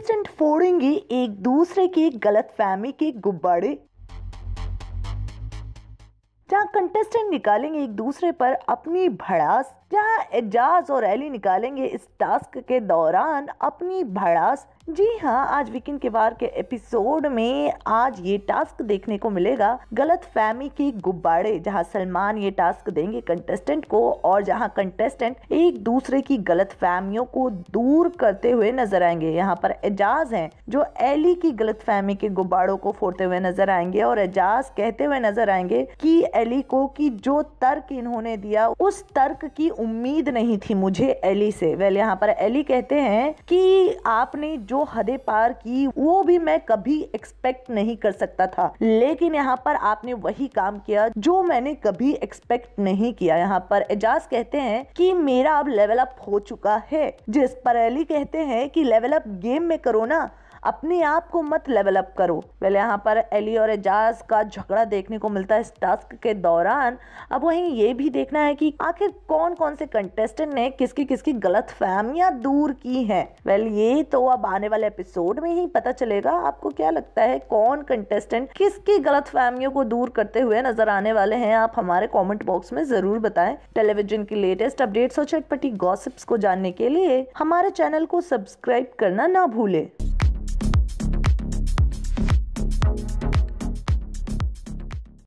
Instant फोड़ेंगे एक दूसरे के गलतफहमी के गुब्बारे, जहां कंटेस्टेंट निकालेंगे एक दूसरे पर अपनी भड़ास, जहां एजाज और अली निकालेंगे इस टास्क के दौरान अपनी भड़ास। जी हाँ, आज वीकेंड के बार के एपिसोड में आज ये टास्क देखने को मिलेगा गलतफहमी के गुब्बारे, जहां सलमान ये टास्क देंगे कंटेस्टेंट को और जहां कंटेस्टेंट एक दूसरे की गलतफहमियों को दूर करते हुए नजर आएंगे। यहाँ पर एजाज हैं जो अली की गलतफहमी के गुब्बारों को फोड़ते हुए नजर आएंगे और एजाज कहते हुए नजर आएंगे कि अली को कि जो तर्क इन्होंने दिया उस तर्क की उम्मीद नहीं थी मुझे अली से। वेल यहाँ पर अली कहते हैं कि आपने जो हदें पार की वो भी मैं कभी एक्सपेक्ट नहीं कर सकता था, लेकिन यहाँ पर आपने वही काम किया जो मैंने कभी एक्सपेक्ट नहीं किया। यहाँ पर एजाज कहते हैं कि मेरा अब लेवल अप हो चुका है, जिस पर अली कहते हैं कि लेवल अप गेम में करो ना, अपने आप को मत लेवल अप करो। पहले यहाँ पर अली और एजाज का झगड़ा देखने को मिलता है इस टास्क के दौरान। अब वहीं ये भी देखना है कि आखिर कौन कौन से कंटेस्टेंट ने किसकी किसकी गलतफहमियां दूर की हैं। वेल ये तो अब आने वाले एपिसोड में ही पता चलेगा। आपको क्या लगता है कौन कंटेस्टेंट किसकी गलतफहमियों को दूर करते हुए नजर आने वाले हैं? आप हमारे कॉमेंट बॉक्स में जरूर बताएं। टेलीविजन की लेटेस्ट अपडेट्स और चटपटी गॉसिप्स को जानने के लिए हमारे चैनल को सब्सक्राइब करना ना भूले।